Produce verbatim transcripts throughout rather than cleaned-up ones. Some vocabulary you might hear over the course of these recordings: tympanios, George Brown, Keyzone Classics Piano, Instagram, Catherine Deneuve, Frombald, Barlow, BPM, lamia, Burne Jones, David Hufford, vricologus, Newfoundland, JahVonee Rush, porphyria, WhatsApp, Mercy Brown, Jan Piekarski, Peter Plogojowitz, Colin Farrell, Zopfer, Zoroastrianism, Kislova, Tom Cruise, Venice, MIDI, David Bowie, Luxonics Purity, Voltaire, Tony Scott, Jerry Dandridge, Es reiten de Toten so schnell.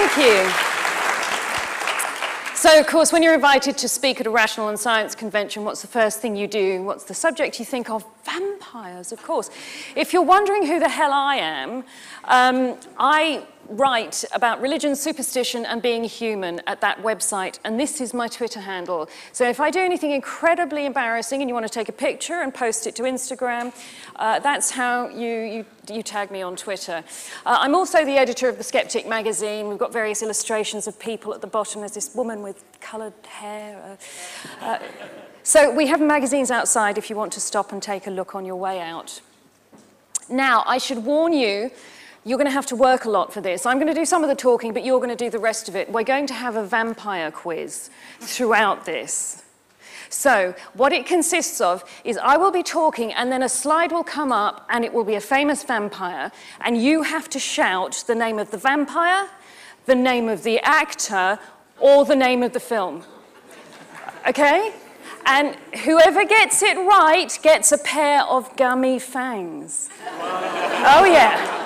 Thank you. So, of course, when you're invited to speak at a Rational and Science convention, what's the first thing you do? What's the subject you think of? Vampires, of course. If you're wondering who the hell I am, um, I write about religion, superstition, and being human at that website, and this is my Twitter handle. So if I do anything incredibly embarrassing and you want to take a picture and post it to Instagram, uh, that's how you, you, you tag me on Twitter. Uh, I'm also the editor of the Skeptic magazine. We've got various illustrations of people at the bottom. There's this woman with coloured hair. Uh, uh, so we have magazines outside if you want to stop and take a look on your way out. Now, I should warn you, you're going to have to work a lot for this. I'm going to do some of the talking, but you're going to do the rest of it. We're going to have a vampire quiz throughout this. So what it consists of is I will be talking, and then a slide will come up, and it will be a famous vampire, and you have to shout the name of the vampire, the name of the actor, or the name of the film. Okay? And whoever gets it right gets a pair of gummy fangs. Oh, yeah.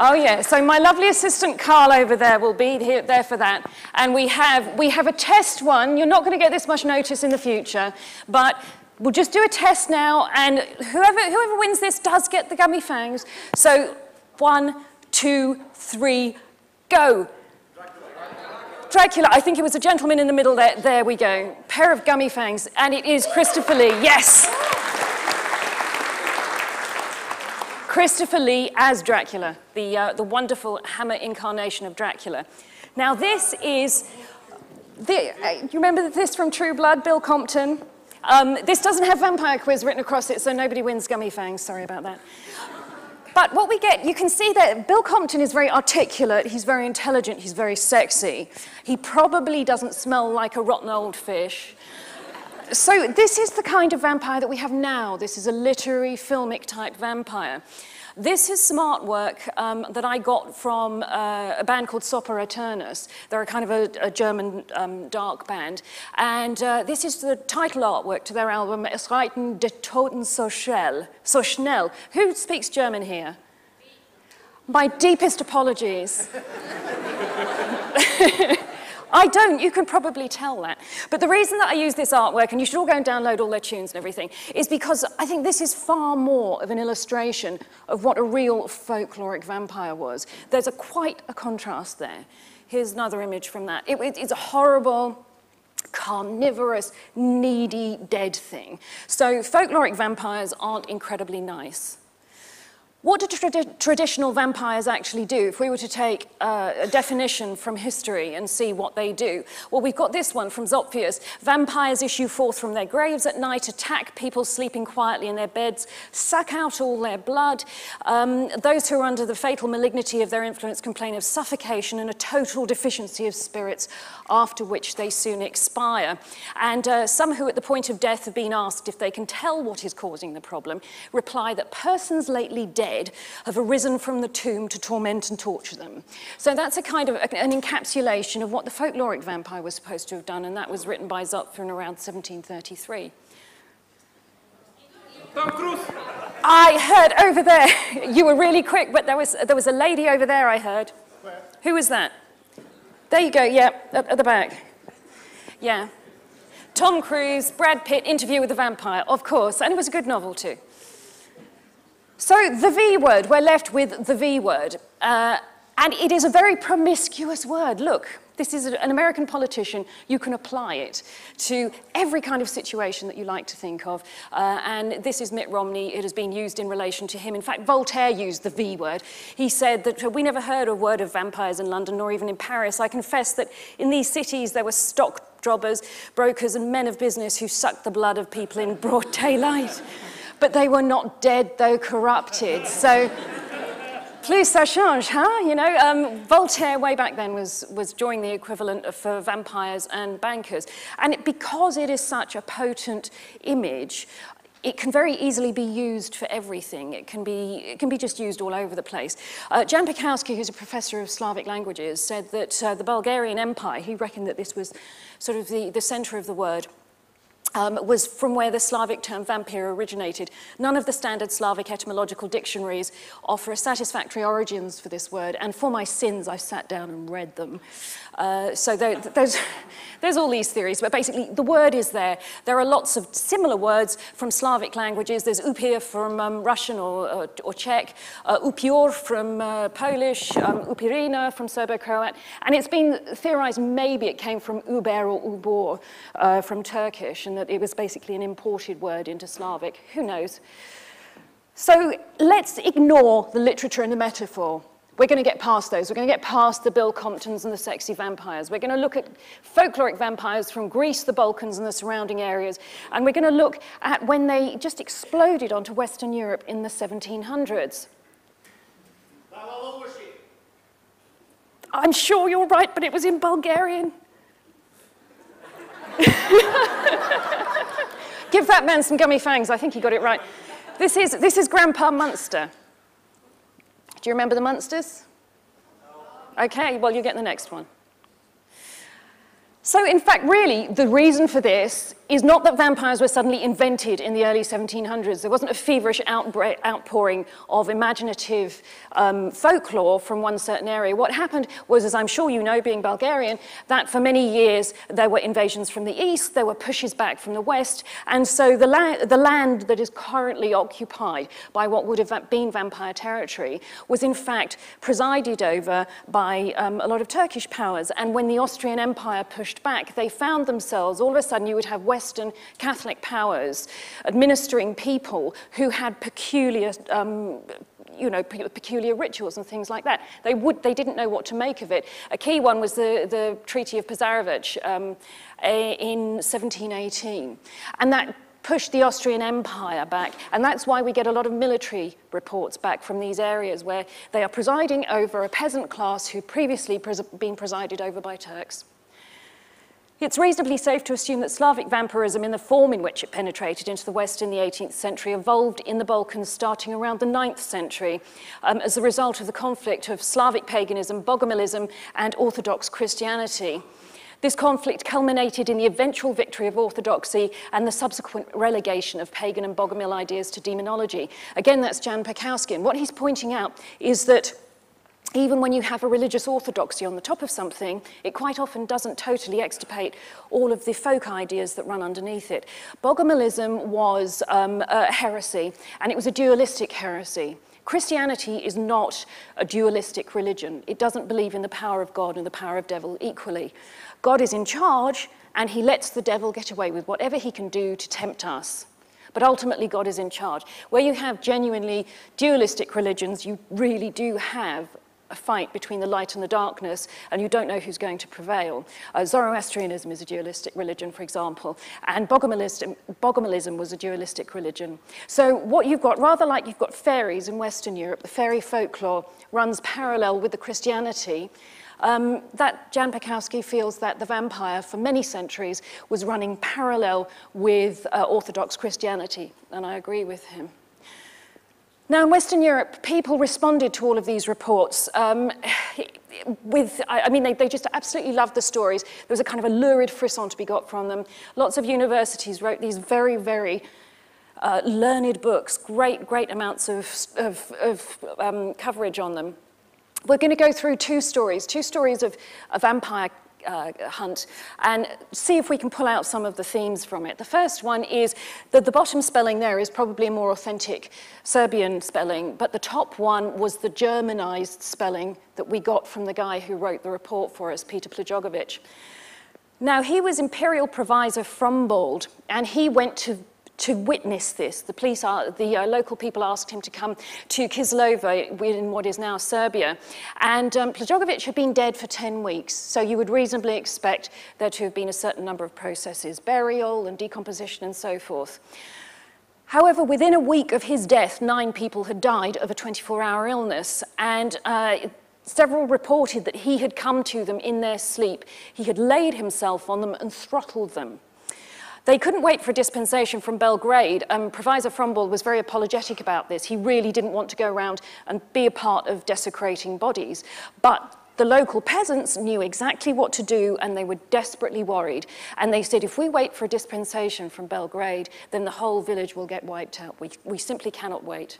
Oh, yeah. So my lovely assistant, Carl, over there will be here, there for that. And we have, we have a test one. You're not going to get this much notice in the future, but we'll just do a test now, and whoever, whoever wins this does get the gummy fangs. So one, two, three, go. Dracula. I think it was a gentleman in the middle there. There we go. Pair of gummy fangs. And it is Christopher Lee. Yes. Christopher Lee as Dracula, the, uh, the wonderful hammer incarnation of Dracula. Now this is, the, uh, you remember this from True Blood, Bill Compton? Um, this doesn't have vampire quiz written across it, so nobody wins gummy fangs, sorry about that. But what we get, you can see that Bill Compton is very articulate, he's very intelligent, he's very sexy. He probably doesn't smell like a rotten old fish. So this is the kind of vampire that we have now. This is a literary, filmic type vampire. This is some artwork um, that I got from uh, a band called Sopper Eternus. They're a kind of a, a German um, dark band. And uh, this is the title artwork to their album, Es reiten de Toten so schnell. So schnell. Who speaks German here? My deepest apologies. I don't, you can probably tell that. But the reason that I use this artwork, and you should all go and download all their tunes and everything, is because I think this is far more of an illustration of what a real folkloric vampire was. There's a, quite a contrast there. Here's another image from that. It, it, it's a horrible, carnivorous, needy, dead thing. So folkloric vampires aren't incredibly nice. What do tra traditional vampires actually do? If we were to take uh, a definition from history and see what they do. Well, we've got this one from Zophius. Vampires issue forth from their graves at night, attack people sleeping quietly in their beds, suck out all their blood. Um, those who are under the fatal malignity of their influence complain of suffocation and a total deficiency of spirits, after which they soon expire. And uh, some who at the point of death have been asked if they can tell what is causing the problem, reply that persons lately dead have arisen from the tomb to torment and torture them. So that's a kind of an encapsulation of what the folkloric vampire was supposed to have done, and that was written by Zopfer in around seventeen thirty-three. Tom Cruise. I heard over there, you were really quick, but there was, there was a lady over there I heard. Where? Who was that? There you go, yeah, at, at the back. Yeah. Tom Cruise, Brad Pitt, Interview with the Vampire, of course, and it was a good novel too. So the V word, we're left with the V word, uh, and it is a very promiscuous word. Look, this is an American politician. You can apply it to every kind of situation that you like to think of, uh, and this is Mitt Romney. It has been used in relation to him. In fact, Voltaire used the V word. He said that we never heard a word of vampires in London, nor even in Paris. I confess that in these cities there were stock jobbers, brokers, and men of business who sucked the blood of people in broad daylight. But they were not dead, though corrupted. So, plus ça change, huh? You know, um, Voltaire, way back then, was, was drawing the equivalent for vampires and bankers. And it, because it is such a potent image, it can very easily be used for everything. It can be, it can be just used all over the place. Uh, Jan Perkowski, who's a professor of Slavic languages, said that uh, the Bulgarian Empire, he reckoned that this was sort of the, the centre of the word. Um, was from where the Slavic term vampire originated. None of the standard Slavic etymological dictionaries offer satisfactory origins for this word, and for my sins, I sat down and read them. Uh, so there, there's, there's all these theories, but basically the word is there. There are lots of similar words from Slavic languages. There's upir from um, Russian or, or, or Czech, uh, upior from uh, Polish, um, upirina from Serbo-Croat, and it's been theorized maybe it came from uber or ubor uh, from Turkish, and that it was basically an imported word into Slavic. Who knows? So let's ignore the literature and the metaphor. We're going to get past those. We're going to get past the Bill Comptons and the sexy vampires. We're going to look at folkloric vampires from Greece, the Balkans, and the surrounding areas. And we're going to look at when they just exploded onto Western Europe in the seventeen hundreds. I'm sure you're right, but it was in Bulgarian. Give that man some gummy fangs. I think he got it right. This is, this is Grandpa Munster. Do you remember the Munsters? Okay, well, you get the next one. So, in fact, really, the reason for this is not that vampires were suddenly invented in the early seventeen hundreds. There wasn't a feverish outpouring of imaginative um, folklore from one certain area. What happened was, as I'm sure you know, being Bulgarian, that for many years there were invasions from the east, there were pushes back from the west, and so the, la the land that is currently occupied by what would have been vampire territory was in fact presided over by um, a lot of Turkish powers. And when the Austrian Empire pushed back, they found themselves, all of a sudden you would have West Western Catholic powers administering people who had peculiar, um, you know, pe peculiar rituals and things like that. They would, they didn't know what to make of it. A key one was the, the Treaty of Pizarevich um, in seventeen eighteen, and that pushed the Austrian Empire back, and that's why we get a lot of military reports back from these areas where they are presiding over a peasant class who previously pres been presided over by Turks. It's reasonably safe to assume that Slavic vampirism, in the form in which it penetrated into the West in the eighteenth century, evolved in the Balkans starting around the ninth century um, as a result of the conflict of Slavic paganism, Bogomilism, and Orthodox Christianity. This conflict culminated in the eventual victory of Orthodoxy and the subsequent relegation of pagan and Bogomil ideas to demonology. Again, that's Jan Perkowski, and what he's pointing out is that even when you have a religious orthodoxy on the top of something, it quite often doesn't totally extirpate all of the folk ideas that run underneath it. Bogomilism was um, a heresy, and it was a dualistic heresy. Christianity is not a dualistic religion. It doesn't believe in the power of God and the power of devil equally. God is in charge, and he lets the devil get away with whatever he can do to tempt us. But ultimately, God is in charge. Where you have genuinely dualistic religions, you really do have a fight between the light and the darkness, and you don't know who's going to prevail. Uh, Zoroastrianism is a dualistic religion, for example, and Bogomilism, Bogomilism was a dualistic religion. So what you've got, rather like you've got fairies in Western Europe, the fairy folklore runs parallel with the Christianity, um, that Jan Piekarski feels that the vampire for many centuries was running parallel with uh, Orthodox Christianity, and I agree with him. Now, in Western Europe, people responded to all of these reports um, with, I, I mean, they, they just absolutely loved the stories. There was a kind of a lurid frisson to be got from them. Lots of universities wrote these very, very uh, learned books, great, great amounts of, of, of um, coverage on them. We're going to go through two stories, two stories of a vampire Uh, hunt, and see if we can pull out some of the themes from it. The first one is that the bottom spelling there is probably a more authentic Serbian spelling, but the top one was the Germanized spelling that we got from the guy who wrote the report for us, Peter Plogojowitz. Now, he was imperial provisor Frombald, and he went to to witness this. The police, are, the uh, local people asked him to come to Kislova in what is now Serbia. And um, Plogojowitz had been dead for ten weeks, so you would reasonably expect there to have been a certain number of processes, burial and decomposition and so forth. However, within a week of his death, nine people had died of a twenty-four hour illness, and uh, several reported that he had come to them in their sleep. He had laid himself on them and throttled them. They couldn't wait for a dispensation from Belgrade. Um, Provisor Frombald was very apologetic about this. He really didn't want to go around and be a part of desecrating bodies. But The local peasants knew exactly what to do, and they were desperately worried. And they said, if we wait for a dispensation from Belgrade, then the whole village will get wiped out. We, we simply cannot wait.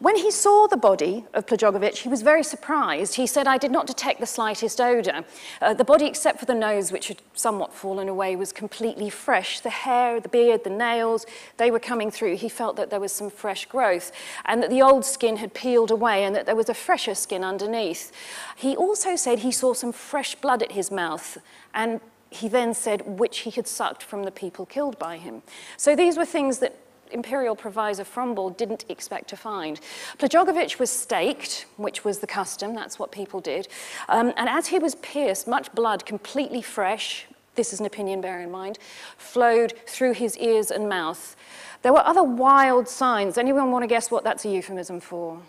When he saw the body of Plogojowitz, he was very surprised. He said, I did not detect the slightest odour. Uh, the body, except for the nose, which had somewhat fallen away, was completely fresh. The hair, the beard, the nails, they were coming through. He felt that there was some fresh growth, and that the old skin had peeled away, and that there was a fresher skin underneath. He also said he saw some fresh blood at his mouth, and he then said which he had sucked from the people killed by him. So these were things that imperial provisor Frombald didn't expect to find. Plogojowitz was staked, which was the custom, that's what people did, um, and as he was pierced, much blood, completely fresh, this is an opinion, bear in mind, flowed through his ears and mouth. There were other wild signs. Anyone want to guess what that's a euphemism for?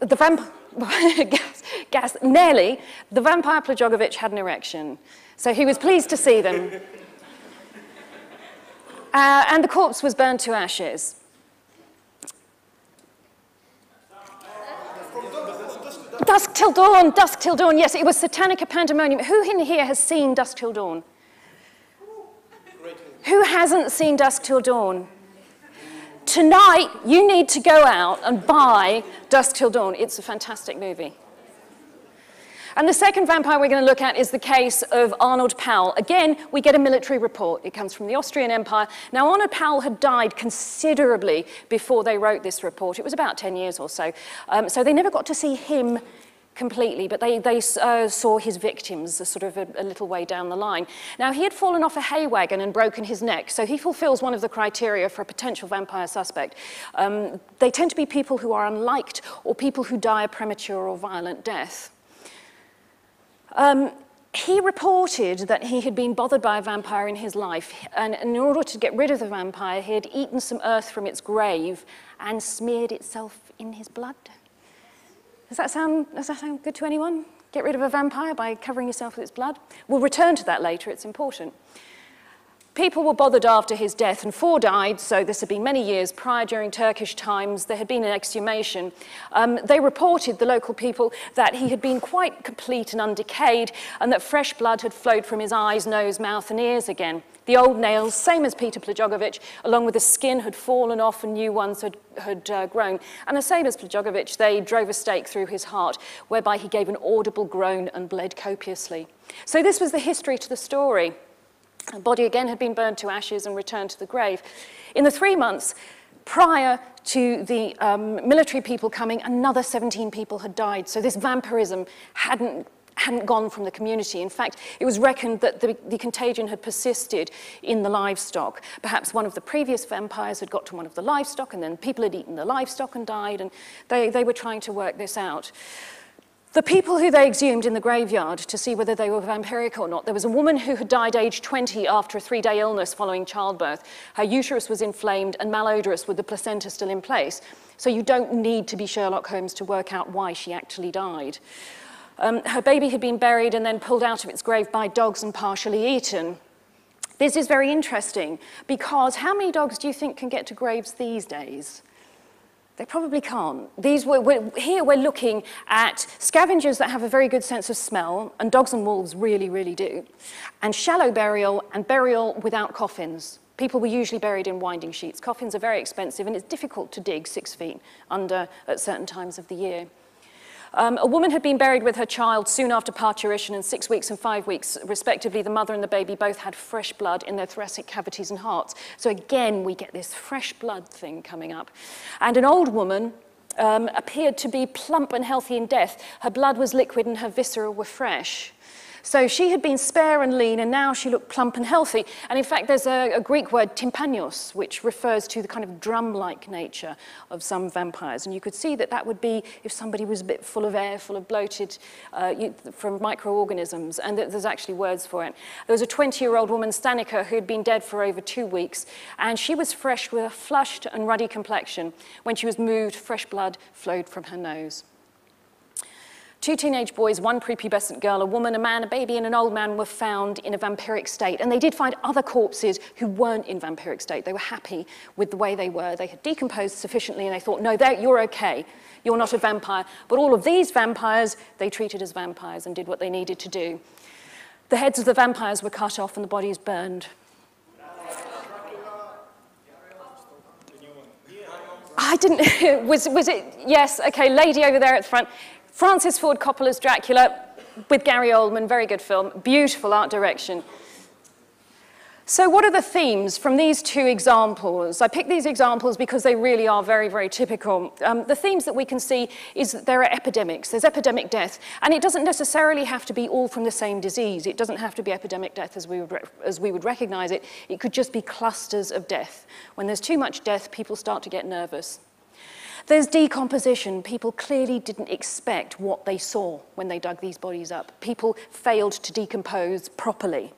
The vampire, gas, gas, nearly, the vampire Plogojowitz had an erection, so he was pleased to see them. Uh, and the corpse was burned to ashes. Dusk till dawn, dusk till dawn. Yes, it was Satanica pandemonium. Who in here has seen Dusk till dawn? Who hasn't seen Dusk till dawn? Tonight, you need to go out and buy Dusk till dawn. It's a fantastic movie. And the second vampire we're going to look at is the case of Arnold Powell. Again, we get a military report. It comes from the Austrian Empire. Now, Arnold Powell had died considerably before they wrote this report. It was about ten years or so. Um, so they never got to see him completely, but they, they uh, saw his victims a sort of a, a little way down the line. Now, he had fallen off a hay wagon and broken his neck, so he fulfills one of the criteria for a potential vampire suspect. Um, they tend to be people who are unliked or people who die a premature or violent death. Um, he reported that he had been bothered by a vampire in his life, and in order to get rid of the vampire, he had eaten some earth from its grave and smeared itself in his blood. Does that sound, does that sound good to anyone? Get rid of a vampire by covering yourself with its blood? We'll return to that later, it's important. People were bothered after his death, and four died, so this had been many years prior during Turkish times. There had been an exhumation. Um, they reported, the local people, that he had been quite complete and undecayed, and that fresh blood had flowed from his eyes, nose, mouth, and ears again. The old nails, same as Peter Plogojowitz, along with the skin, had fallen off, and new ones had, had uh, grown. And the same as Plogojowitz, they drove a stake through his heart, whereby he gave an audible groan and bled copiously. So this was the history to the story. The body again had been burned to ashes and returned to the grave. In the three months prior to the um, military people coming, another seventeen people had died. So this vampirism hadn't, hadn't gone from the community. In fact, it was reckoned that the, the contagion had persisted in the livestock. Perhaps one of the previous vampires had got to one of the livestock, and then people had eaten the livestock and died, and they, they were trying to work this out. The people who they exhumed in the graveyard to see whether they were vampiric or not, there was a woman who had died aged twenty after a three-day illness following childbirth. Her uterus was inflamed and malodorous with the placenta still in place. So you don't need to be Sherlock Holmes to work out why she actually died. Um, her baby had been buried and then pulled out of its grave by dogs and partially eaten. This is very interesting because how many dogs do you think can get to graves these days? They probably can't. These were, we're, here we're looking at scavengers that have a very good sense of smell, and dogs and wolves really, really do, and shallow burial and burial without coffins. People were usually buried in winding sheets. Coffins are very expensive, and it's difficult to dig six feet under at certain times of the year. Um, a woman had been buried with her child soon after parturition, and six weeks and five weeks, respectively, the mother and the baby both had fresh blood in their thoracic cavities and hearts. So again, we get this fresh blood thing coming up. And an old woman um, appeared to be plump and healthy in death. Her blood was liquid and her viscera were fresh. So she had been spare and lean, and now she looked plump and healthy. And in fact, there's a, a Greek word, tympanios, which refers to the kind of drum-like nature of some vampires. And you could see that that would be if somebody was a bit full of air, full of bloated, uh, you, from microorganisms, and th there's actually words for it. There was a twenty-year-old woman, Stanica, who'd been dead for over two weeks, and she was fresh with a flushed and ruddy complexion. When she was moved, fresh blood flowed from her nose. Two teenage boys, one prepubescent girl, a woman, a man, a baby, and an old man were found in a vampiric state. And they did find other corpses who weren't in vampiric state. They were happy with the way they were. They had decomposed sufficiently, and they thought, no, you're okay. You're not a vampire. But all of these vampires, they treated as vampires and did what they needed to do. The heads of the vampires were cut off and the bodies burned. I didn't, was, was it, yes, okay, lady over there at the front. Francis Ford Coppola's Dracula with Gary Oldman, very good film, beautiful art direction. So what are the themes from these two examples? I picked these examples because they really are very, very typical. Um, the themes that we can see is that there are epidemics, there's epidemic death, and it doesn't necessarily have to be all from the same disease. It doesn't have to be epidemic death as we would, as we would recognize it. It could just be clusters of death. When there's too much death, people start to get nervous. There's decomposition. People clearly didn't expect what they saw when they dug these bodies up. People failed to decompose properly.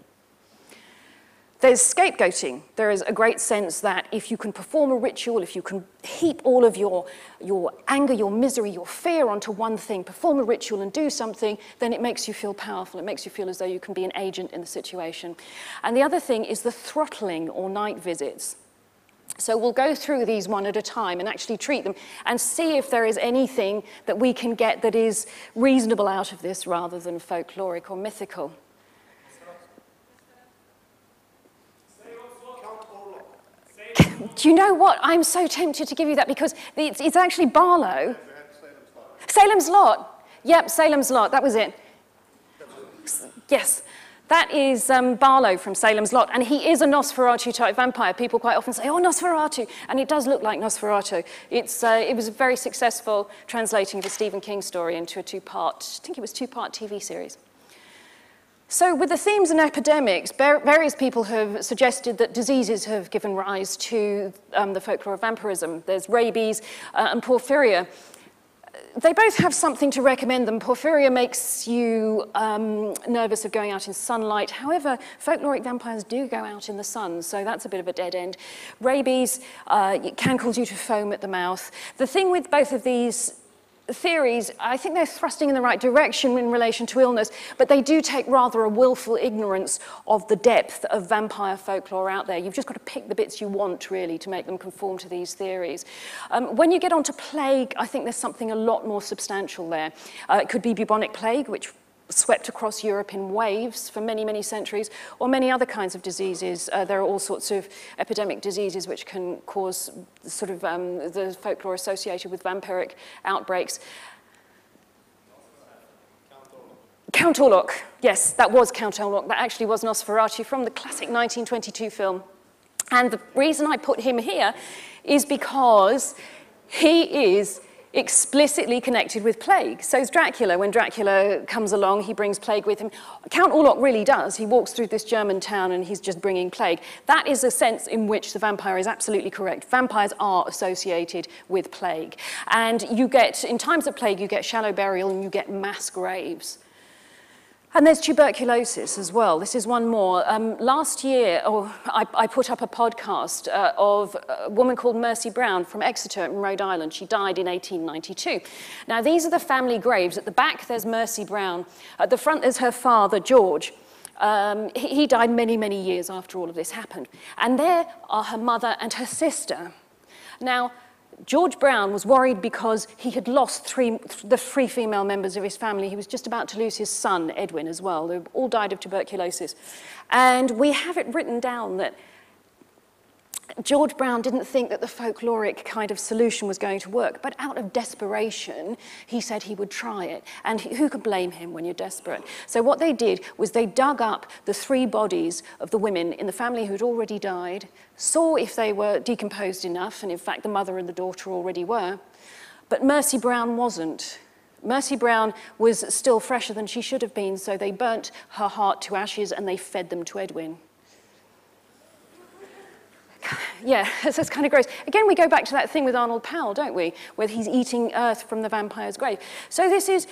There's scapegoating. There is a great sense that if you can perform a ritual, if you can heap all of your, your anger, your misery, your fear onto one thing, perform a ritual and do something, then it makes you feel powerful. It makes you feel as though you can be an agent in the situation. And the other thing is the throttling or night visits. So we'll go through these one at a time and actually treat them and see if there is anything that we can get that is reasonable out of this rather than folkloric or mythical. Do you know what? I'm so tempted to give you that because it's, it's actually Barlow. Salem's Lot. Yep, Salem's Lot. That was it. Yes. That is um, Barlow from Salem's Lot, and he is a Nosferatu-type vampire. People quite often say, oh, Nosferatu, and it does look like Nosferatu. It's, uh, it was very successful translating the Stephen King story into a two-part, I think it was two-part T V series. So with the themes and epidemics, various people have suggested that diseases have given rise to um, the folklore of vampirism. There's rabies uh, and porphyria. They both have something to recommend them. Porphyria makes you um, nervous of going out in sunlight. However, folkloric vampires do go out in the sun, so that's a bit of a dead end. Rabies uh, can cause you to foam at the mouth. The thing with both of these theories, I think they're thrusting in the right direction in relation to illness, but they do take rather a willful ignorance of the depth of vampire folklore out there. You've just got to pick the bits you want, really, to make them conform to these theories. Um, when you get onto plague, I think there's something a lot more substantial there. Uh, it could be bubonic plague, which swept across Europe in waves for many, many centuries, or many other kinds of diseases. Uh, there are all sorts of epidemic diseases which can cause sort of um, the folklore associated with vampiric outbreaks. Count Orlok. Yes, that was Count Orlok. That actually was Nosferatu from the classic nineteen twenty-two film. And the reason I put him here is because he is explicitly connected with plague. So is Dracula. When Dracula comes along, he brings plague with him. Count Orlok really does. He walks through this German town and he's just bringing plague. That is a sense in which the vampire is absolutely correct. Vampires are associated with plague. And you get, in times of plague, you get shallow burial and you get mass graves. And there's tuberculosis as well. This is one more. Um, last year, oh, I, I put up a podcast uh, of a woman called Mercy Brown from Exeter in Rhode Island. She died in eighteen ninety-two. Now, these are the family graves. At the back, there's Mercy Brown. At the front, there's her father, George. Um, he, he died many, many years after all of this happened. And there are her mother and her sister. Now, George Brown was worried because he had lost three, the three female members of his family. He was just about to lose his son, Edwin, as well. They all died of tuberculosis. And we have it written down that George Brown didn't think that the folkloric kind of solution was going to work, but out of desperation, he said he would try it. And who could blame him when you're desperate? So what they did was they dug up the three bodies of the women in the family who'd already died, saw if they were decomposed enough, and in fact, the mother and the daughter already were, but Mercy Brown wasn't. Mercy Brown was still fresher than she should have been, so they burnt her heart to ashes and they fed them to Edwin. Yeah, that's kind of gross. Again, we go back to that thing with Arnold Powell, don't we? Where he's eating earth from the vampire's grave. So this is,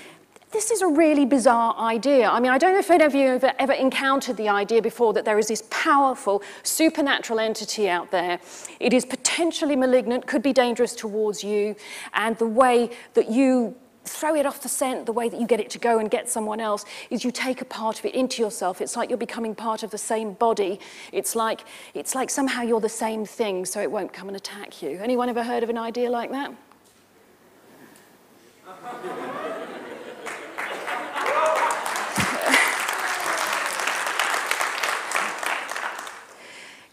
this is a really bizarre idea. I mean, I don't know if any of you have ever encountered the idea before that there is this powerful supernatural entity out there. It is potentially malignant, could be dangerous towards you, and the way that you throw it off the scent, the way that you get it to go and get someone else, is you take a part of it into yourself. It's like you're becoming part of the same body. It's like, it's like somehow you're the same thing, so it won't come and attack you. Anyone ever heard of an idea like that?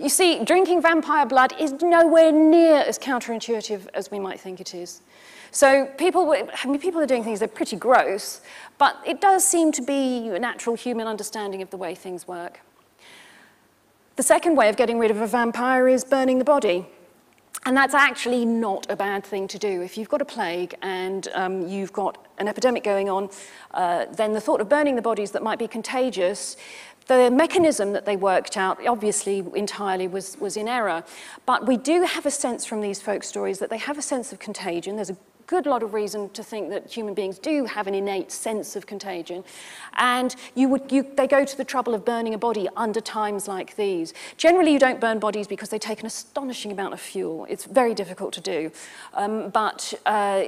You see, drinking vampire blood is nowhere near as counterintuitive as we might think it is. So people, I mean, people are doing things, they're pretty gross, but it does seem to be a natural human understanding of the way things work. The second way of getting rid of a vampire is burning the body. And that's actually not a bad thing to do. If you've got a plague and um, you've got an epidemic going on, uh, then the thought of burning the bodies that might be contagious, the mechanism that they worked out, obviously, entirely was, was in error. But we do have a sense from these folk stories that they have a sense of contagion. There's a good lot of reason to think that human beings do have an innate sense of contagion, and you would, you, they go to the trouble of burning a body under times like these. Generally, you don't burn bodies because they take an astonishing amount of fuel. It's very difficult to do, um, but uh,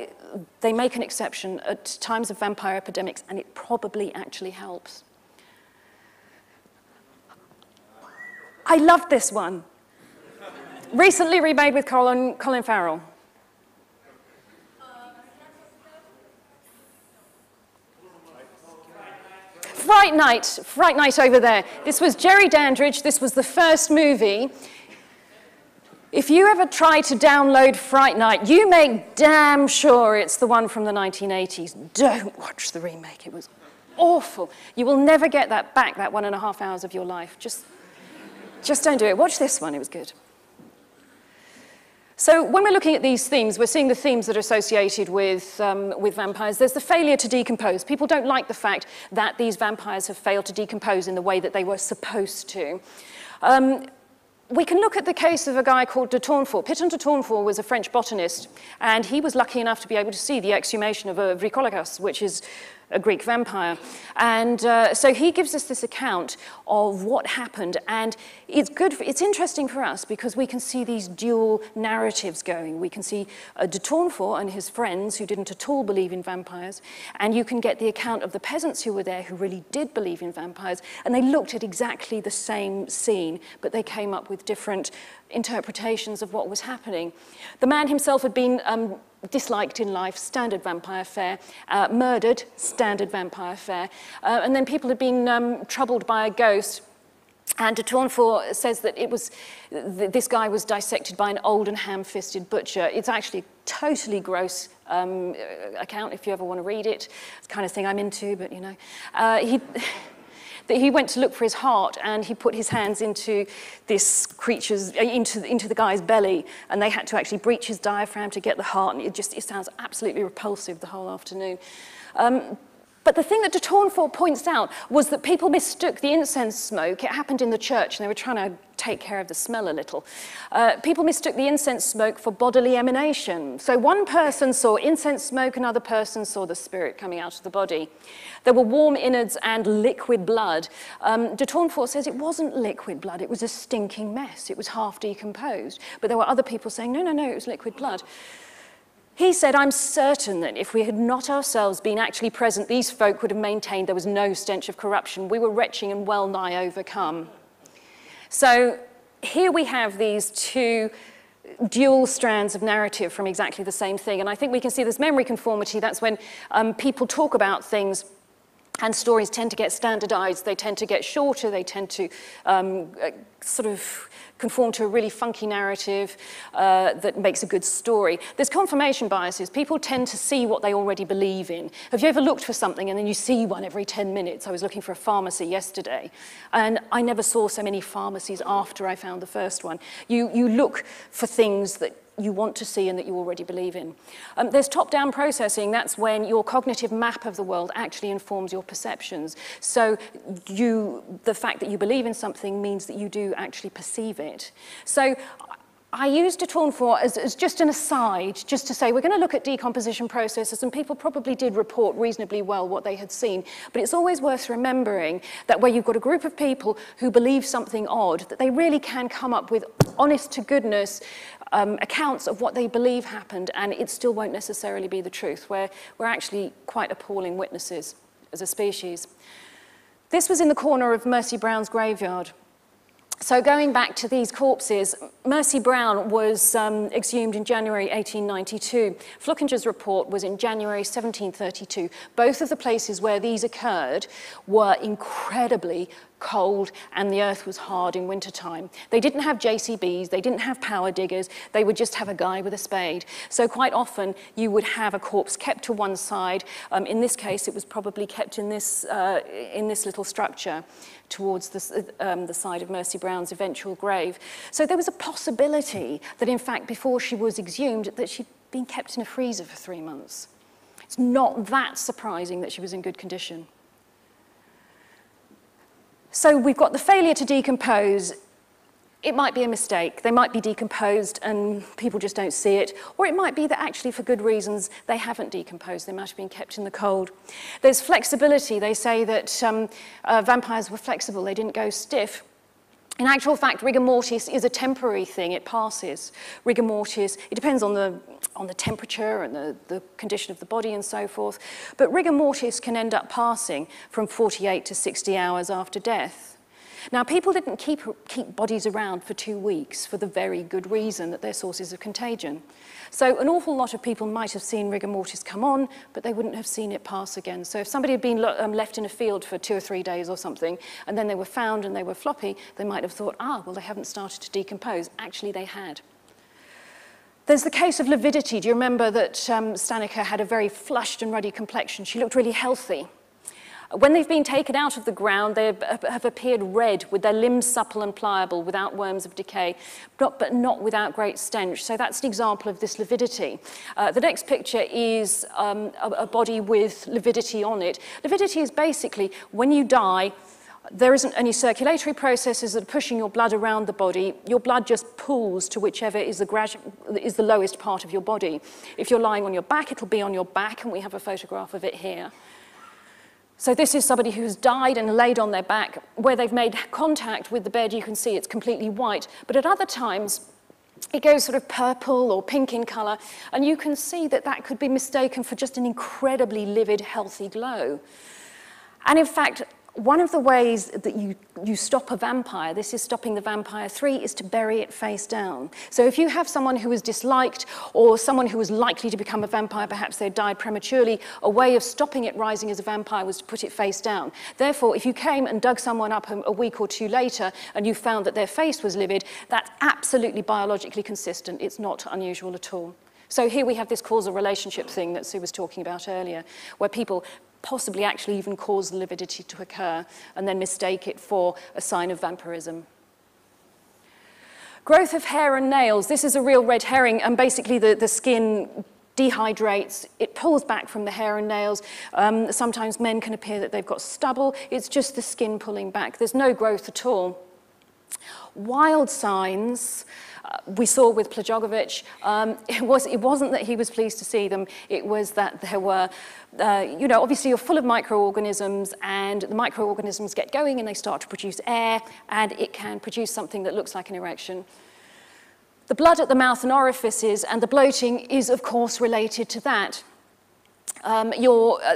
they make an exception at times of vampire epidemics, and it probably actually helps. I love this one. Recently remade with Colin, Colin Farrell. Fright Night, Fright Night over there. This was Jerry Dandridge. This was the first movie. If you ever try to download Fright Night, you make damn sure it's the one from the nineteen eighties. Don't watch the remake. It was awful. You will never get that back, that one and a half hours of your life. Just, just don't do it. Watch this one. It was good. So when we're looking at these themes, we're seeing the themes that are associated with, um, with vampires. There's the failure to decompose. People don't like the fact that these vampires have failed to decompose in the way that they were supposed to. Um, we can look at the case of a guy called de Tournefort. Pitton de Tournefort was a French botanist, and he was lucky enough to be able to see the exhumation of a vricologus, which is a Greek vampire. And uh, so he gives us this account of what happened, and it's good, for, it's interesting for us because we can see these dual narratives going. We can see uh, de Tournefort and his friends who didn't at all believe in vampires, and you can get the account of the peasants who were there who really did believe in vampires, and they looked at exactly the same scene, but they came up with different interpretations of what was happening. The man himself had been um, disliked in life, standard vampire fare, uh, murdered, standard vampire fare, uh, and then people had been um, troubled by a ghost. And de Tournefort says that it was, th this guy was dissected by an old and ham-fisted butcher. It's actually a totally gross um, account if you ever want to read it. It's the kind of thing I'm into, but you know. Uh, he that he went to look for his heart, and he put his hands into this creature's, into, into the guy's belly, and they had to actually breach his diaphragm to get the heart, and it just, it sounds absolutely repulsive the whole afternoon. Um, but the thing that de Tournefort points out was that people mistook the incense smoke. It happened in the church, and they were trying to take care of the smell a little. Uh, people mistook the incense smoke for bodily emanation. So one person saw incense smoke, another person saw the spirit coming out of the body. There were warm innards and liquid blood. Um, de Tournefort says it wasn't liquid blood, it was a stinking mess. It was half decomposed. But there were other people saying, no, no, no, it was liquid blood. He said, I'm certain that if we had not ourselves been actually present, these folk would have maintained there was no stench of corruption. We were retching and well nigh overcome. So here we have these two dual strands of narrative from exactly the same thing. And I think we can see this memory conformity. That's when um, people talk about things, and stories tend to get standardized. They tend to get shorter. They tend to um, uh, sort of conform to a really funky narrative uh, that makes a good story. There's confirmation biases. People tend to see what they already believe in. Have you ever looked for something and then you see one every ten minutes? I was looking for a pharmacy yesterday, and I never saw so many pharmacies after I found the first one. You, you look for things that you want to see and that you already believe in. Um, there's top-down processing. That's when your cognitive map of the world actually informs your perceptions. So you, the fact that you believe in something means that you do actually perceive it. So I used de Tournefort as, as just an aside, just to say we're going to look at decomposition processes, and people probably did report reasonably well what they had seen, but it's always worth remembering that where you've got a group of people who believe something odd, that they really can come up with honest-to-goodness um, accounts of what they believe happened, and it still won't necessarily be the truth. We're, we're actually quite appalling witnesses as a species. This was in the corner of Mercy Brown's graveyard. So going back to these corpses, Mercy Brown was um, exhumed in January eighteen ninety-two. Flockinger's report was in January seventeen thirty-two. Both of the places where these occurred were incredibly cold, and the earth was hard in wintertime. They didn't have J C Bs, they didn't have power diggers, they would just have a guy with a spade. So quite often you would have a corpse kept to one side. Um, in this case, it was probably kept in this, uh, in this little structure towards the, um, the side of Mercy Brown's eventual grave. So there was a possibility that, in fact, before she was exhumed, that she'd been kept in a freezer for three months. It's not that surprising that she was in good condition. So we've got the failure to decompose. It might be a mistake. They might be decomposed and people just don't see it. Or it might be that actually for good reasons they haven't decomposed. They might have been kept in the cold. There's flexibility. They say that um, uh, vampires were flexible. They didn't go stiff. In actual fact, rigor mortis is a temporary thing. It passes. Rigor mortis, it depends on the, on the temperature and the, the condition of the body and so forth. But rigor mortis can end up passing from forty-eight to sixty hours after death. Now, people didn't keep, keep bodies around for two weeks for the very good reason that they're sources of contagion. So an awful lot of people might have seen rigor mortis come on, but they wouldn't have seen it pass again. So if somebody had been um, left in a field for two or three days or something, and then they were found and they were floppy, they might have thought, ah, well, they haven't started to decompose. Actually, they had. There's the case of lividity. Do you remember that um, Stanica had a very flushed and ruddy complexion? She looked really healthy. When they've been taken out of the ground, they have appeared red, with their limbs supple and pliable, without worms of decay, but not without great stench. So that's an example of this lividity. Uh, the next picture is um, a, a body with lividity on it. Lividity is basically when you die, there isn't any circulatory processes that are pushing your blood around the body. Your blood just pools to whichever is the, is the lowest part of your body. If you're lying on your back, it'll be on your back, and we have a photograph of it here. So this is somebody who's died and laid on their back. Where they've made contact with the bed, you can see it's completely white. But at other times, it goes sort of purple or pink in color. And you can see that that could be mistaken for just an incredibly livid, healthy glow. And in fact, one of the ways that you, you stop a vampire, this is Stopping the Vampire three, is to bury it face down. So if you have someone who is disliked or someone who is likely to become a vampire, perhaps they died prematurely, a way of stopping it rising as a vampire was to put it face down. Therefore, if you came and dug someone up a week or two later and you found that their face was livid, that's absolutely biologically consistent. It's not unusual at all. So here we have this causal relationship thing that Sue was talking about earlier, where people possibly actually even cause the lividity to occur and then mistake it for a sign of vampirism. Growth of hair and nails. This is a real red herring, and basically the, the skin dehydrates. It pulls back from the hair and nails. Um, sometimes men can appear that they've got stubble. It's just the skin pulling back. There's no growth at all. Wild signs. Uh, we saw with Plogojowitz, um, it, was, it wasn't that he was pleased to see them, it was that there were, uh, you know, obviously you're full of microorganisms, and the microorganisms get going and they start to produce air, and it can produce something that looks like an erection. The blood at the mouth and orifices and the bloating is, of course, related to that. Um, your, uh,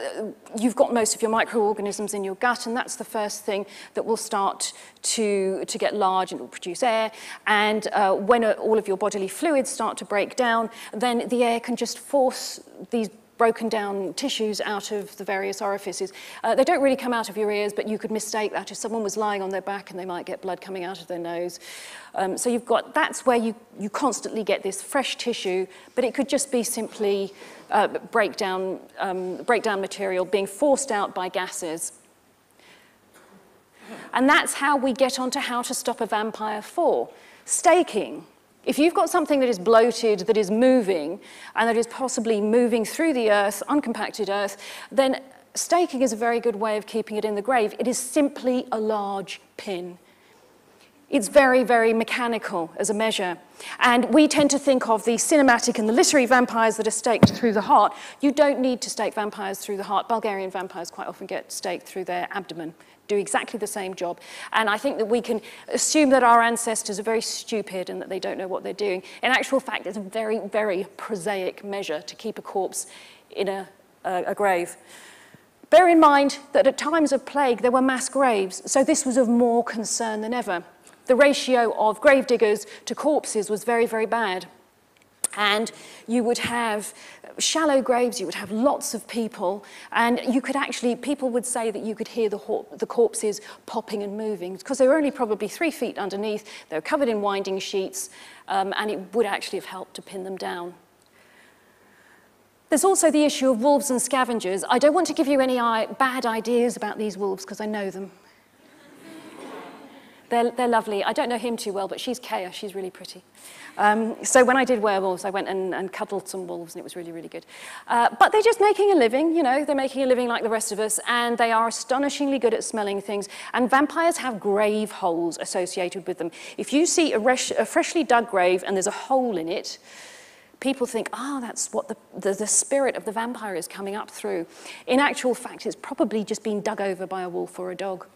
you've got most of your microorganisms in your gut, and that's the first thing that will start to, to get large, and it will produce air. And uh, when uh, all of your bodily fluids start to break down, then the air can just force these broken down tissues out of the various orifices. Uh, they don't really come out of your ears, but you could mistake that if someone was lying on their back, and they might get blood coming out of their nose. Um, so you've got, that's where you, you constantly get this fresh tissue, but it could just be simply uh, breakdown, um, breakdown material being forced out by gases. And that's how we get onto how to stop a vampire for staking. If you've got something that is bloated, that is moving, and that is possibly moving through the earth, uncompacted earth, then staking is a very good way of keeping it in the grave. It is simply a large pin. It's very, very mechanical as a measure. And we tend to think of the cinematic and the literary vampires that are staked through the heart. You don't need to stake vampires through the heart. Bulgarian vampires quite often get staked through their abdomen, do exactly the same job. And I think that we can assume that our ancestors are very stupid and that they don't know what they're doing. In actual fact, it's a very, very prosaic measure to keep a corpse in a, a, a grave. Bear in mind that at times of plague, there were mass graves, so this was of more concern than ever. The ratio of gravediggers to corpses was very, very bad. And you would have shallow graves, you would have lots of people, and you could actually, people would say that you could hear the, the corpses popping and moving, because they were only probably three feet underneath, they were covered in winding sheets, um, and it would actually have helped to pin them down. There's also the issue of wolves and scavengers. I don't want to give you any bad ideas about these wolves, because I know them. They're, they're lovely. I don't know him too well, but she's Kaya. She's really pretty. Um, so when I did werewolves, I went and, and cuddled some wolves, and it was really, really good. Uh, but they're just making a living, you know. They're making a living like the rest of us, and they are astonishingly good at smelling things. And vampires have grave holes associated with them. If you see a, a freshly dug grave and there's a hole in it, people think, ah, oh, that's what the, the, the spirit of the vampire is coming up through. In actual fact, it's probably just been dug over by a wolf or a dog.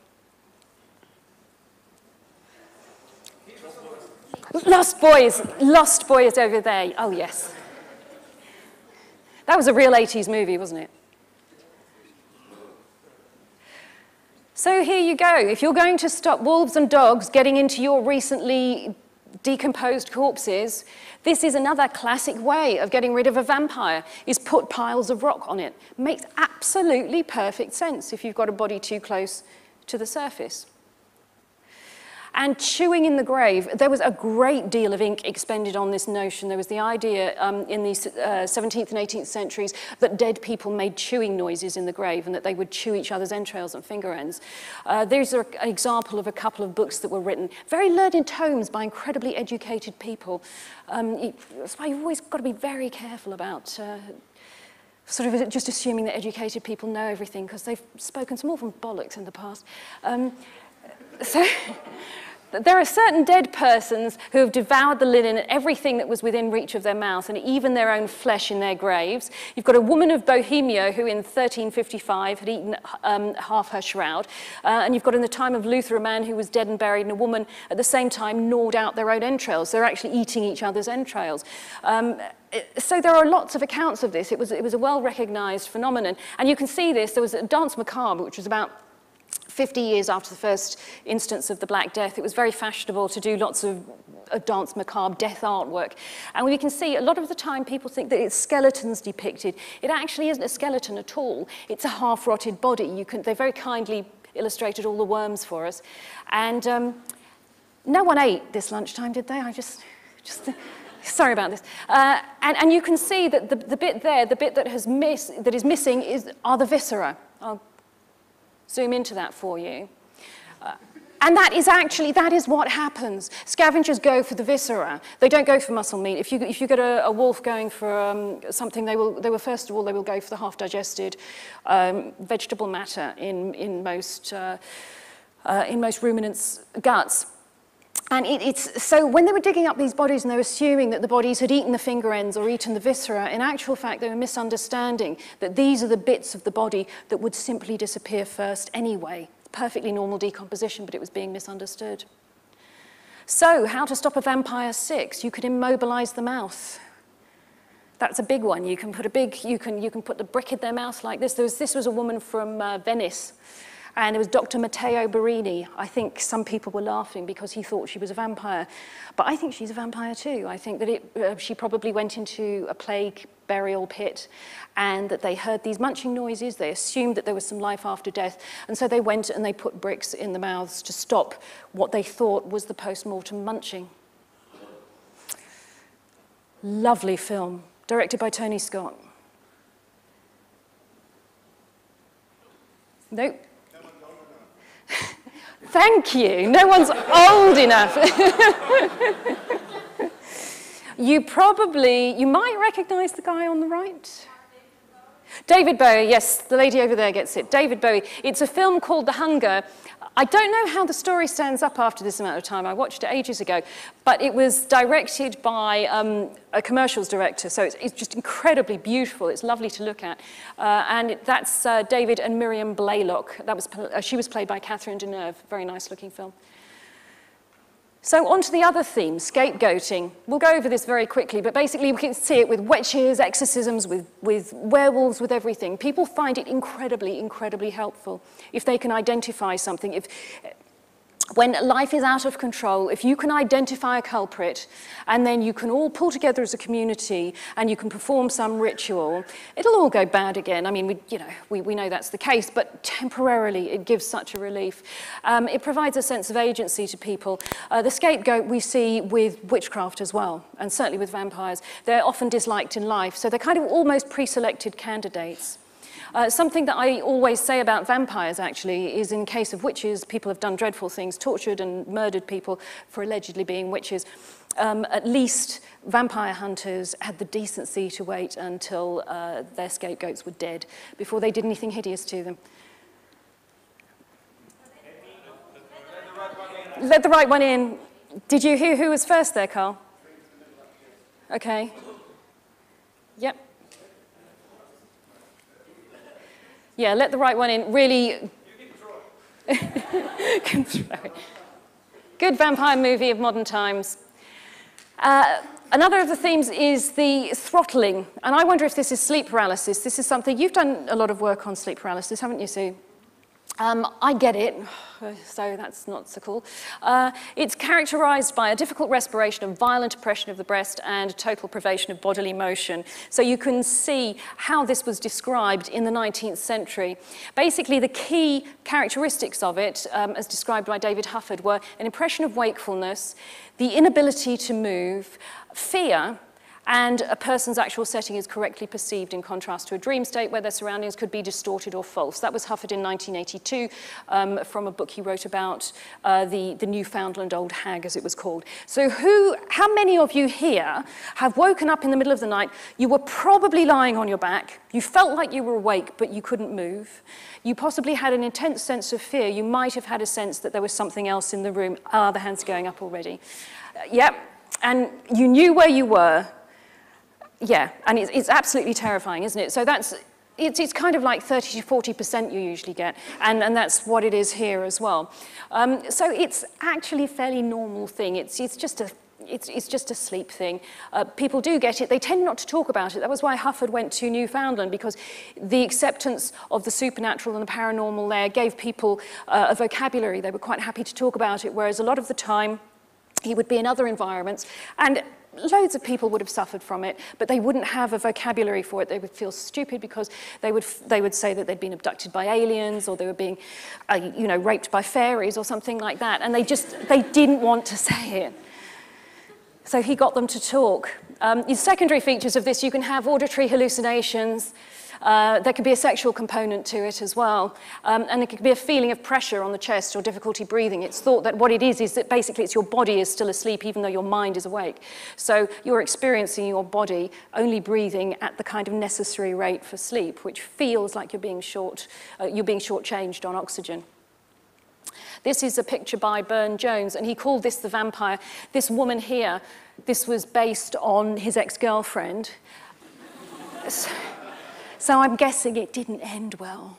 Lost Boys, Lost Boys over there. Oh, yes. That was a real eighties movie, wasn't it? So here you go. If you're going to stop wolves and dogs getting into your recently decomposed corpses, this is another classic way of getting rid of a vampire, is put piles of rock on it. Makes absolutely perfect sense if you've got a body too close to the surface. And chewing in the grave, there was a great deal of ink expended on this notion. There was the idea um, in the uh, seventeenth and eighteenth centuries that dead people made chewing noises in the grave and that they would chew each other's entrails and finger ends. Uh, these are an example of a couple of books that were written, very learned tomes by incredibly educated people. Um, that's why you've always got to be very careful about uh, sort of just assuming that educated people know everything, because they've spoken some awful bollocks in the past. Um, So, there are certain dead persons who have devoured the linen and everything that was within reach of their mouth, and even their own flesh in their graves. You've got a woman of Bohemia who in thirteen fifty-five had eaten um, half her shroud, uh, and you've got in the time of Luther a man who was dead and buried, and a woman at the same time gnawed out their own entrails. They're actually eating each other's entrails. Um, So there are lots of accounts of this. It was, it was a well-recognized phenomenon. And you can see this. There was a Danse Macabre, which was about fifty years after the first instance of the Black Death. It was very fashionable to do lots of a Danse Macabre death artwork. And we can see a lot of the time people think that it's skeletons depicted. It actually isn't a skeleton at all. It's a half-rotted body. You can, they very kindly illustrated all the worms for us. And um, no one ate this lunchtime, did they? I just... just Sorry about this. Uh, and, and you can see that the, the bit there, the bit that, has miss, that is missing is, are the viscera. I'll zoom into that for you. Uh, and that is actually, that is what happens. Scavengers go for the viscera. They don't go for muscle meat. If you, if you get a, a wolf going for um, something, they will, they will, first of all, they will go for the half-digested um, vegetable matter in, in, most, uh, uh, in most ruminants' guts. And it, it's, so when they were digging up these bodies and they were assuming that the bodies had eaten the finger ends or eaten the viscera, in actual fact they were misunderstanding that these are the bits of the body that would simply disappear first anyway. Perfectly normal decomposition, but it was being misunderstood. So, how to stop a vampire six? You could immobilize the mouth. That's a big one. You can put a big, you can, you can put the brick in their mouth like this. There was, this was a woman from uh, Venice. And it was Doctor Matteo Barini. I think some people were laughing because he thought she was a vampire. But I think she's a vampire too. I think that it, uh, she probably went into a plague burial pit and that they heard these munching noises. They assumed that there was some life after death. And so they went and they put bricks in the mouths to stop what they thought was the post-mortem munching. Lovely film, directed by Tony Scott. Nope. Thank you. No one's old enough. You probably, you might recognize the guy on the right. David Bowie, yes, the lady over there gets it. David Bowie. It's a film called The Hunger. I don't know how the story stands up after this amount of time. I watched it ages ago, but it was directed by um, a commercials director, so it's, it's just incredibly beautiful. It's lovely to look at, uh, and it, that's uh, David and Miriam Blaylock. That was uh, she was played by Catherine Deneuve. Very nice-looking film. So on to the other theme, scapegoating. We'll go over this very quickly, but basically we can see it with witches, exorcisms, with, with werewolves, with everything. People find it incredibly, incredibly helpful if they can identify something. If, when life is out of control, if you can identify a culprit and then you can all pull together as a community and you can perform some ritual, it'll all go bad again. I mean, we, you know, we, we know that's the case, but temporarily it gives such a relief. Um, it provides a sense of agency to people. Uh, the scapegoat we see with witchcraft as well, and certainly with vampires. They're often disliked in life, so they're kind of almost pre-selected candidates. Uh, something that I always say about vampires, actually, is in case of witches, people have done dreadful things, tortured and murdered people for allegedly being witches. Um, at least vampire hunters had the decency to wait until uh, their scapegoats were dead before they did anything hideous to them. Let the right one in. Did you hear who was first there, Carl? Okay. Yep. Yeah, let the right one in. Really, you can throw it. Can throw it. Good vampire movie of modern times. Uh, another of the themes is the throttling, and I wonder if this is sleep paralysis. This is something you've done a lot of work on, sleep paralysis, haven't you, Sue? Um, I get it, so that's not so cool. Uh, it's characterized by a difficult respiration and violent oppression of the breast and total privation of bodily motion. So you can see how this was described in the nineteenth century. Basically, the key characteristics of it, um, as described by David Hufford, were an impression of wakefulness, the inability to move, fear, and a person's actual setting is correctly perceived in contrast to a dream state where their surroundings could be distorted or false. That was Hufford in nineteen eighty-two um, from a book he wrote about uh, the, the Newfoundland Old Hag, as it was called. So who, how many of you here have woken up in the middle of the night? You were probably lying on your back. You felt like you were awake, but you couldn't move. You possibly had an intense sense of fear. You might have had a sense that there was something else in the room. Ah, the hand's going up already. Uh, yep, and you knew where you were. Yeah, and it's, it's absolutely terrifying, isn't it? So that's, it's, it's kind of like thirty to forty percent you usually get, and, and that's what it is here as well. Um, so it's actually a fairly normal thing. It's, it's just a It's, it's just a sleep thing. Uh, people do get it. They tend not to talk about it. That was why Hufford went to Newfoundland, because the acceptance of the supernatural and the paranormal there gave people uh, a vocabulary. They were quite happy to talk about it, whereas a lot of the time he would be in other environments, and loads of people would have suffered from it, but they wouldn't have a vocabulary for it. They would feel stupid because they would, they would say that they'd been abducted by aliens, or they were being, uh, you know, raped by fairies or something like that, and they just, they didn't want to say it. So he got them to talk. Um, the secondary features of this, you can have auditory hallucinations. Uh, there could be a sexual component to it as well. Um, and there could be a feeling of pressure on the chest or difficulty breathing. It's thought that what it is is that basically it's your body is still asleep even though your mind is awake. So you're experiencing your body only breathing at the kind of necessary rate for sleep, which feels like you're being short, uh, you're being shortchanged on oxygen. This is a picture by Burne Jones, and he called this the vampire. This woman here, this was based on his ex-girlfriend. so, so I'm guessing it didn't end well.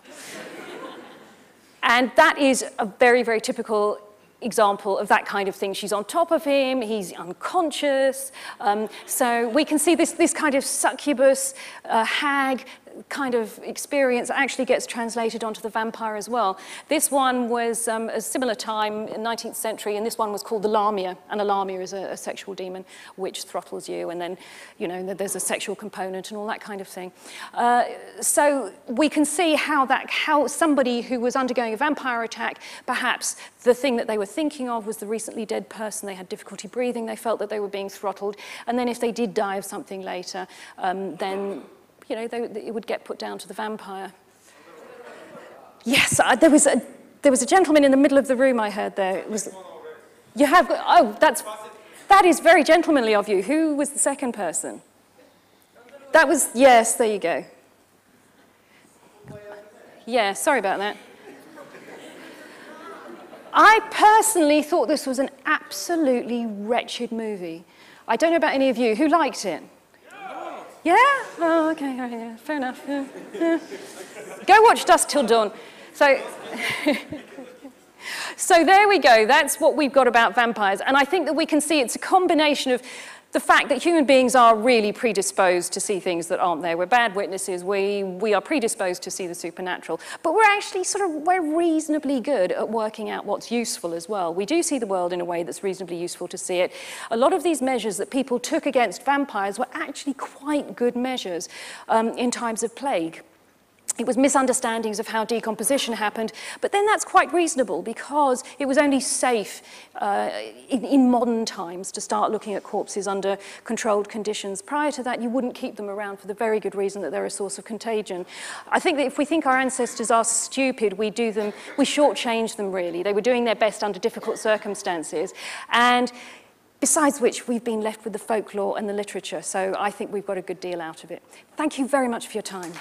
And that is a very, very typical example of that kind of thing. She's on top of him, he's unconscious. Um, so we can see this, this kind of succubus, uh, hag kind of experience actually gets translated onto the vampire as well. This one was um, a similar time, nineteenth century, and this one was called the lamia, and a lamia is a, a sexual demon which throttles you, and then, you know, there's a sexual component and all that kind of thing. Uh, so we can see how that, how somebody who was undergoing a vampire attack, perhaps the thing that they were thinking of was the recently dead person. They had difficulty breathing, they felt that they were being throttled, and then if they did die of something later, um, then you know, they, it would get put down to the vampire. Yes, I, there was a there was a gentleman in the middle of the room. I heard there. It was, you have. Oh, that's that is very gentlemanly of you. Who was the second person? That was yes. There you go. Yeah, sorry about that. I personally thought this was an absolutely wretched movie. I don't know about any of you. Who liked it? Yeah? yeah? Oh, okay, yeah, fair enough. Yeah. Yeah. Go watch Dusk Till Dawn. So, so there we go. That's what we've got about vampires. And I think that we can see it's a combination of the fact that human beings are really predisposed to see things that aren't there. We're bad witnesses, we, we are predisposed to see the supernatural. But we're actually sort of, we're reasonably good at working out what's useful as well. We do see the world in a way that's reasonably useful to see it. A lot of these measures that people took against vampires were actually quite good measures um, in times of plague. It was misunderstandings of how decomposition happened, but then that's quite reasonable because it was only safe uh, in, in modern times to start looking at corpses under controlled conditions. Prior to that, you wouldn't keep them around for the very good reason that they're a source of contagion. I think that if we think our ancestors are stupid, we do them, we shortchange them really. They were doing their best under difficult circumstances. And besides which, we've been left with the folklore and the literature. So I think we've got a good deal out of it. Thank you very much for your time.